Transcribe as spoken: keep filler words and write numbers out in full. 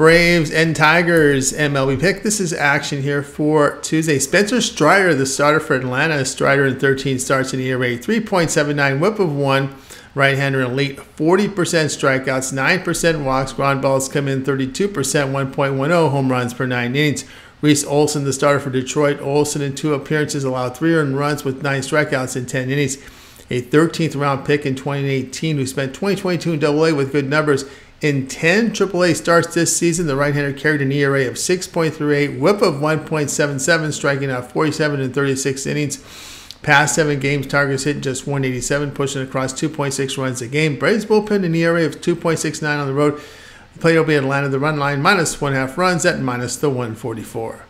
Braves and Tigers M L B pick. This is action here for Tuesday. Spencer Strider, the starter for Atlanta. Strider in thirteen starts in E R A three point seven nine, whip of one, right-hander elite, forty percent strikeouts, nine percent walks, ground balls come in thirty-two percent, one point one oh home runs per nine innings. Reese Olson, the starter for Detroit. Olson in two appearances allowed three earned runs with nine strikeouts in ten innings. A thirteenth round pick in twenty eighteen who spent twenty twenty-two in double A with good numbers. In ten triple A starts this season, the right-hander carried an E R A of six point three eight, whip of one point seven seven, striking out forty-seven in thirty-six innings. Past seven games, Tigers hit just one eighty-seven, pushing across two point six runs a game. Braves bullpen an E R A of two point six nine on the road. Play will be Atlanta, the run line minus one half runs at minus the one forty-four.